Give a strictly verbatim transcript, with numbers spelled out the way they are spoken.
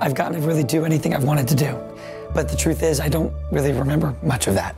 I've gotten to really do anything I've wanted to do. But the truth is, I don't really remember much of that.